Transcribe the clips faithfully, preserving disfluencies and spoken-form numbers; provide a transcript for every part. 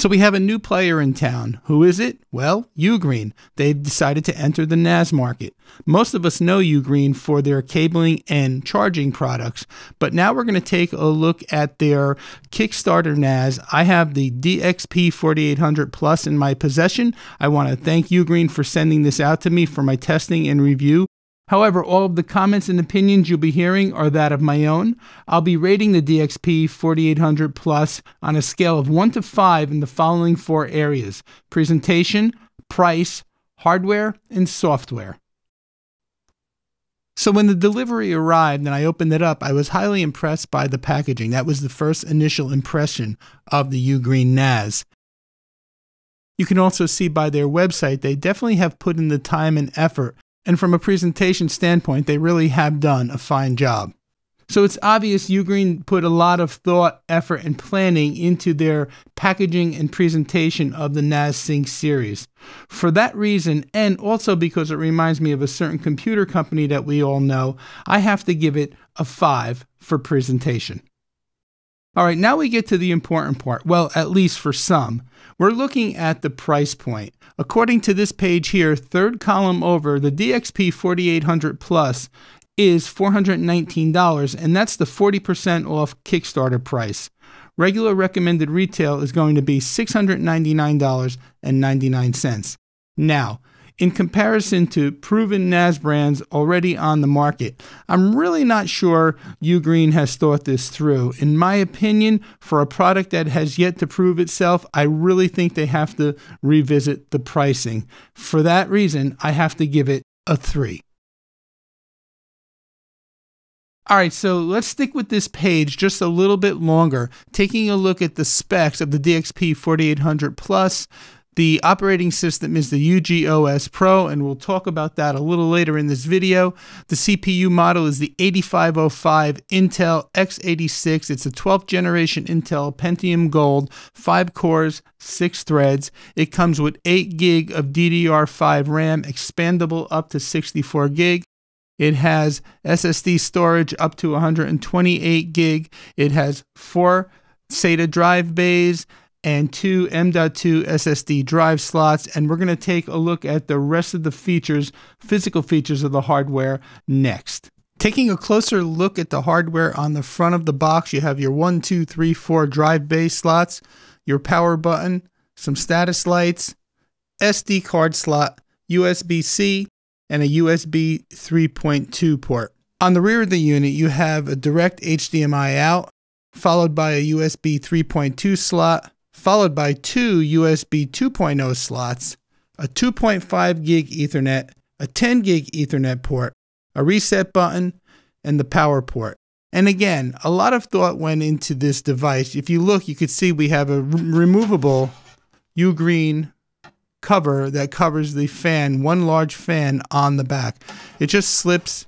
So we have a new player in town. Who is it? Well, Ugreen. They've decided to enter the N A S market. Most of us know Ugreen for their cabling and charging products, but now we're going to take a look at their Kickstarter N A S. I have the D X P forty-eight hundred Plus in my possession. I want to thank Ugreen for sending this out to me for my testing and review. However, all of the comments and opinions you'll be hearing are that of my own. I'll be rating the D X P forty-eight hundred Plus on a scale of one to five in the following four areas: presentation, price, hardware, and software. So when the delivery arrived and I opened it up, I was highly impressed by the packaging. That was the first initial impression of the Ugreen N A S. You can also see by their website, they definitely have put in the time and effort. And from a presentation standpoint, they really have done a fine job. So it's obvious Ugreen put a lot of thought, effort, and planning into their packaging and presentation of the NASync series. For that reason, and also because it reminds me of a certain computer company that we all know, I have to give it a five for presentation. All right, now we get to the important part. Well, at least for some. We're looking at the price point. According to this page here, third column over, the D X P forty-eight hundred Plus is four hundred nineteen dollars, and that's the forty percent off Kickstarter price. Regular recommended retail is going to be six hundred ninety-nine dollars and ninety-nine cents. Now, in comparison to proven N A S brands already on the market, I'm really not sure Ugreen has thought this through. In my opinion, for a product that has yet to prove itself, I really think they have to revisit the pricing. For that reason, I have to give it a three. All right, so let's stick with this page just a little bit longer, taking a look at the specs of the D X P forty-eight hundred Plus. The operating system is the U G O S Pro, and we'll talk about that a little later in this video. The C P U model is the eighty-five oh five Intel x eighty-six. It's a twelfth generation Intel Pentium Gold, five cores, six threads. It comes with eight gig of D D R five RAM, expandable up to sixty-four gig. It has S S D storage up to one hundred twenty-eight gig. It has four SATA drive bays and two M dot two S S D drive slots, and we're going to take a look at the rest of the features, physical features of the hardware next. Taking a closer look at the hardware on the front of the box, you have your one, two, three, four drive bay slots, your power button, some status lights, S D card slot, U S B C, and a U S B three point two port. On the rear of the unit, you have a direct H D M I out, followed by a U S B three point two slot, followed by two U S B two point oh slots, a two point five gig Ethernet, a ten gig Ethernet port, a reset button, and the power port. And again, a lot of thought went into this device. If you look, you could see we have a removable Ugreen cover that covers the fan, one large fan on the back. It just slips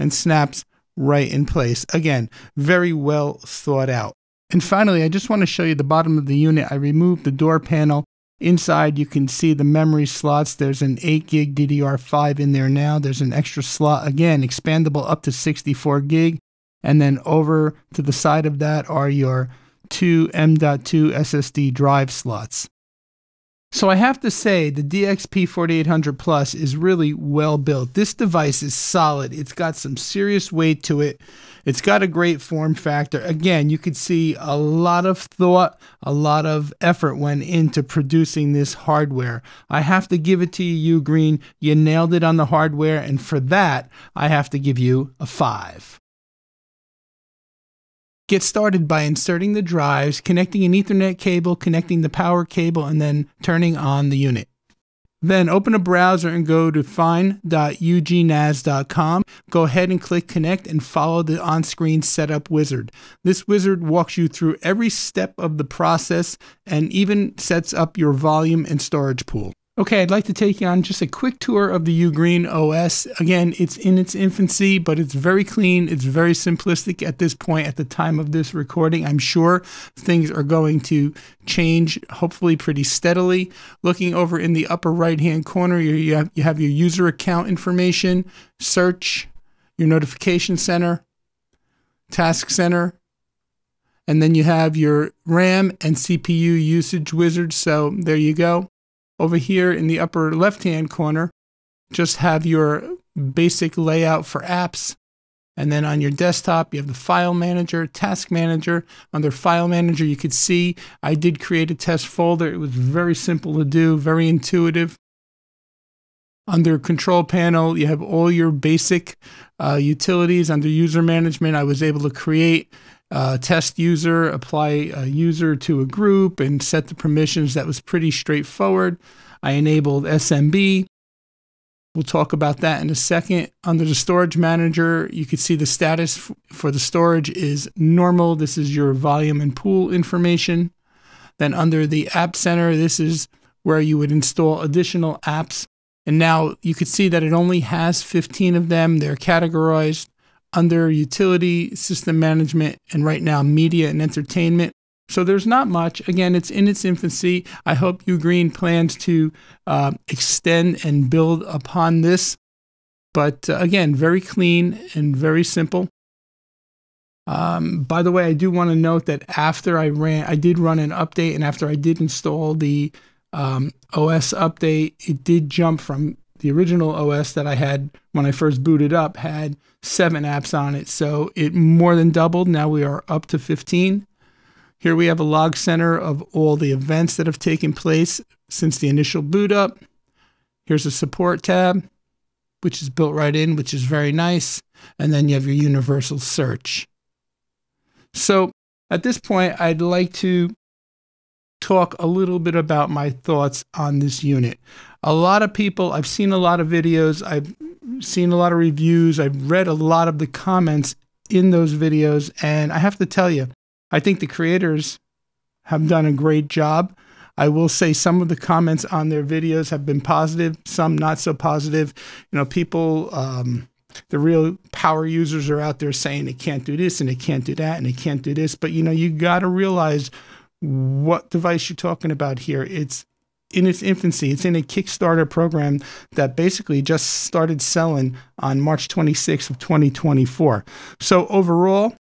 and snaps right in place. Again, very well thought out. And finally, I just want to show you the bottom of the unit. I removed the door panel. Inside, you can see the memory slots. There's an eight gig D D R five in there now. There's an extra slot, again, expandable up to sixty-four gig. And then over to the side of that are your two M dot two S S D drive slots. So I have to say the D X P forty-eight hundred Plus is really well built. This device is solid. It's got some serious weight to it. It's got a great form factor. Again, you could see a lot of thought, a lot of effort went into producing this hardware. I have to give it to you, Ugreen. You nailed it on the hardware, and for that, I have to give you a five. Get started by inserting the drives, connecting an Ethernet cable, connecting the power cable, and then turning on the unit. Then open a browser and go to find dot ugnas dot com. Go ahead and click connect and follow the on-screen setup wizard. This wizard walks you through every step of the process and even sets up your volume and storage pool. Okay, I'd like to take you on just a quick tour of the Ugreen O S. Again, it's in its infancy, but it's very clean. It's very simplistic at this point, at the time of this recording. I'm sure things are going to change, hopefully pretty steadily. Looking over in the upper right-hand corner, you have, you have your user account information, search, your notification center, task center, And then you have your RAM and C P U usage wizards. So there you go. Over here in the upper left-hand corner, just have your basic layout for apps. And then on your desktop, you have the file manager, task manager. Under file manager, you could see I did create a test folder. It was very simple to do, very intuitive. Under control panel, you have all your basic uh, utilities. Under user management, I was able to create a test user, apply a user to a group, and set the permissions. That was pretty straightforward. I enabled S M B. We'll talk about that in a second. Under the storage manager, you can see the status for the storage is normal. This is your volume and pool information. Then under the app center, this is where you would install additional apps. And now you can see that it only has fifteen of them. They're categorized under utility, system management, and right now media and entertainment. So there's not much. Again, it's in its infancy. I hope Ugreen plans to uh, extend and build upon this. But uh, again, very clean and very simple. Um, by the way, I do want to note that after I ran, I did run an update, and after I did install the Um, O S update, it did jump from the original O S that I had when I first booted up, had seven apps on it. So it more than doubled. Now we are up to fifteen. Here we have a log center of all the events that have taken place since the initial boot up. Here's a support tab, which is built right in, which is very nice. And then you have your universal search. So at this point, I'd like to talk a little bit about my thoughts on this unit. A lot of people, I've seen a lot of videos, I've seen a lot of reviews, I've read a lot of the comments in those videos, and I have to tell you, I think the creators have done a great job. I will say some of the comments on their videos have been positive, some not so positive. You know, people, um, the real power users are out there saying it can't do this, and it can't do that, and it can't do this, but you know, you gotta realize what device you're talking about here. It's in its infancy. It's in a Kickstarter program that basically just started selling on March twenty-sixth of twenty twenty-four. So overall,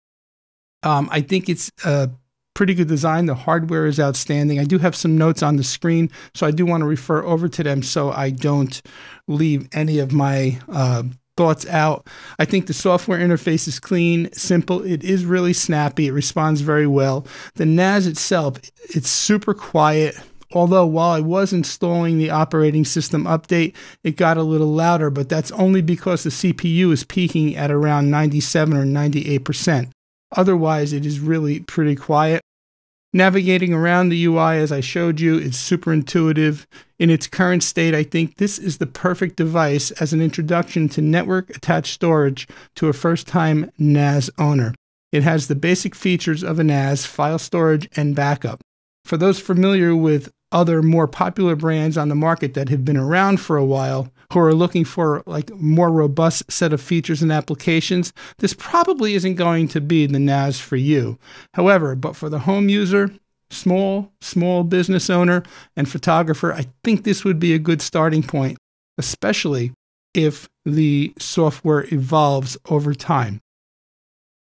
um, I think it's a pretty good design. The hardware is outstanding. I do have some notes on the screen, so I do want to refer over to them so I don't leave any of my uh, thoughts out. I think the software interface is clean, simple. It is really snappy. It responds very well. The N A S itself, it's super quiet. Although while I was installing the operating system update, it got a little louder, but that's only because the C P U is peaking at around ninety-seven or ninety-eight percent. Otherwise, it is really pretty quiet. Navigating around the U I, as I showed you, it's super intuitive. In its current state, I think this is the perfect device as an introduction to network-attached storage to a first-time N A S owner. It has the basic features of a N A S, file storage, and backup. For those familiar with other more popular brands on the market that have been around for a while, who are looking for like more robust set of features and applications, this probably isn't going to be the N A S for you. However, but for the home user, small, small business owner, and photographer, I think this would be a good starting point, especially if the software evolves over time.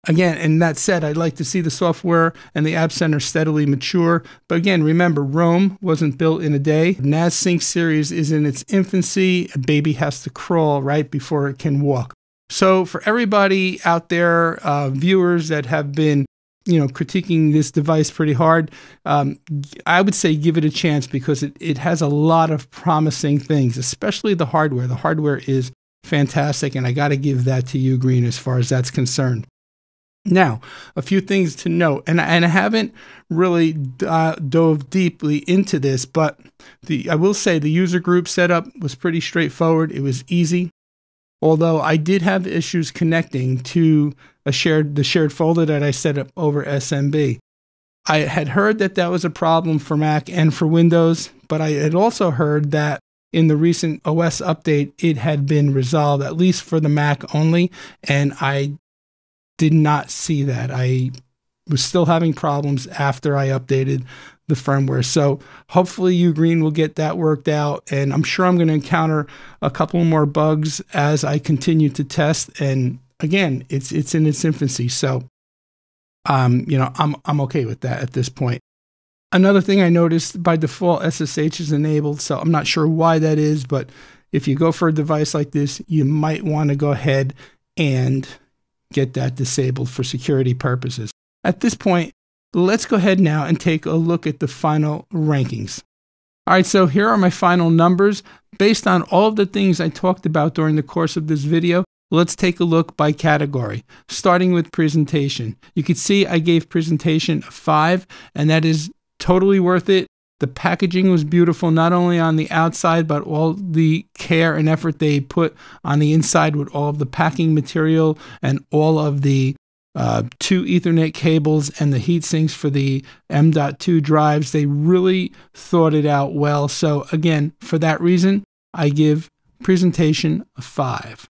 Again, and that said, I'd like to see the software and the App Center steadily mature. But again, remember, Rome wasn't built in a day. NASync series is in its infancy. A baby has to crawl, right, before it can walk. So for everybody out there, uh, viewers that have been, you know, critiquing this device pretty hard, um, I would say give it a chance because it, it has a lot of promising things, especially the hardware. The hardware is fantastic, and I got to give that to Ugreen as far as that's concerned. Now, a few things to note, and, and I haven't really uh, dove deeply into this, but the, I will say the user group setup was pretty straightforward. It was easy, although I did have issues connecting to a shared, the shared folder that I set up over S M B. I had heard that that was a problem for Mac and for Windows, but I had also heard that in the recent O S update, it had been resolved, at least for the Mac only, and I did not see that. I was still having problems after I updated the firmware. So hopefully Ugreen will get that worked out. And I'm sure I'm going to encounter a couple more bugs as I continue to test. And again, it's, it's in its infancy. So um, you know, I'm, I'm okay with that at this point. Another thing I noticed, by default, S S H is enabled, so I'm not sure why that is, but if you go for a device like this, you might want to go ahead and get that disabled for security purposes. At this point, let's go ahead now and take a look at the final rankings. All right, so here are my final numbers. Based on all of the things I talked about during the course of this video, let's take a look by category, starting with presentation. You can see I gave presentation a five, and that is totally worth it. The packaging was beautiful, not only on the outside, but all the care and effort they put on the inside with all of the packing material and all of the Uh, two Ethernet cables and the heat sinks for the M dot two drives. They really thought it out well. So again, for that reason, I give presentation a five.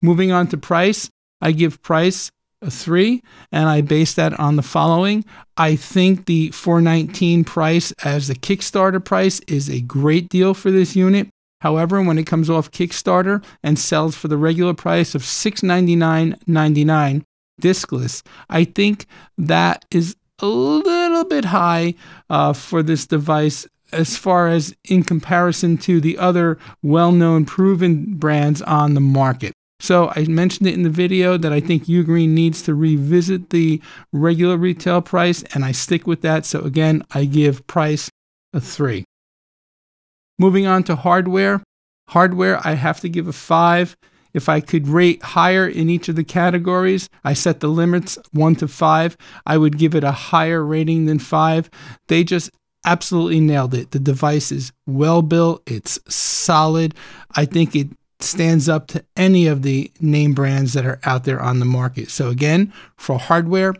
Moving on to price, I give price a three, and I base that on the following. I think the four nineteen price as the Kickstarter price is a great deal for this unit. However, when it comes off Kickstarter and sells for the regular price of six ninety-nine ninety-nine, diskless, I think that is a little bit high uh, for this device as far as in comparison to the other well-known proven brands on the market. So I mentioned it in the video that I think Ugreen needs to revisit the regular retail price, and I stick with that. So again, I give price a three. Moving on to hardware. Hardware, I have to give a five. If I could rate higher in each of the categories, I set the limits one to five, I would give it a higher rating than five. They just absolutely nailed it. The device is well built, it's solid. I think it stands up to any of the name brands that are out there on the market. So again, for hardware,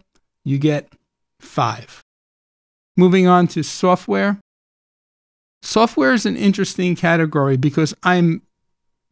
you get five. Moving on to software. Software is an interesting category because I'm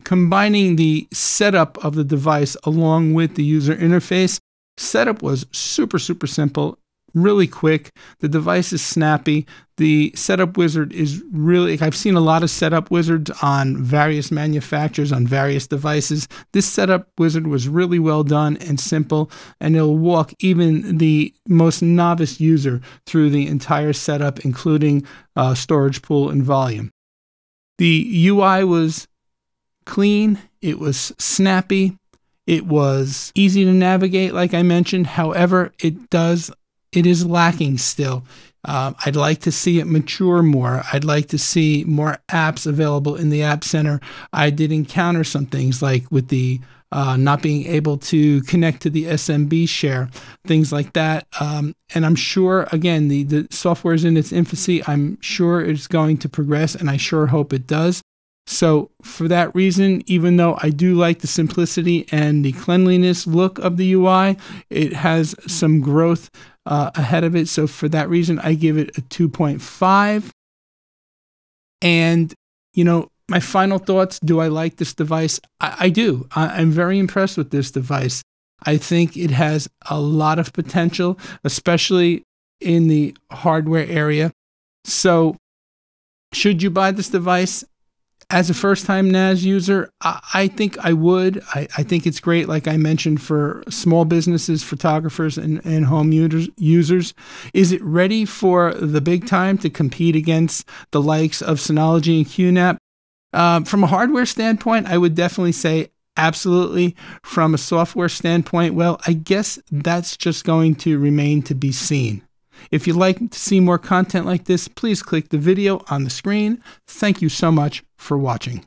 combining the setup of the device along with the user interface. Setup was super, super simple, really quick. The device is snappy. The setup wizard is really, I've seen a lot of setup wizards on various manufacturers, on various devices. This setup wizard was really well done and simple, and it'll walk even the most novice user through the entire setup, including uh, storage pool and volume. The U I was clean, it was snappy, it was easy to navigate, like I mentioned. However, it does, it is lacking still. Um, I'd like to see it mature more. I'd like to see more apps available in the App Center. I did encounter some things like with the uh, not being able to connect to the S M B share, things like that. Um, and I'm sure, again, the, the software is in its infancy. I'm sure it's going to progress, and I sure hope it does. So for that reason, even though I do like the simplicity and the cleanliness look of the U I, it has some growth uh, ahead of it. So for that reason, I give it a two point five. And, you know, my final thoughts, do I like this device? I, I do. I, I'm very impressed with this device. I think it has a lot of potential, especially in the hardware area. So should you buy this device? As a first-time NAS user, I, I think I would. I, I think it's great, like I mentioned, for small businesses, photographers, and, and home users. Is it ready for the big time to compete against the likes of Synology and Q NAP? Um, from a hardware standpoint, I would definitely say absolutely. From a software standpoint, well, I guess that's just going to remain to be seen. If you'd like to see more content like this, please click the video on the screen. Thank you so much for watching.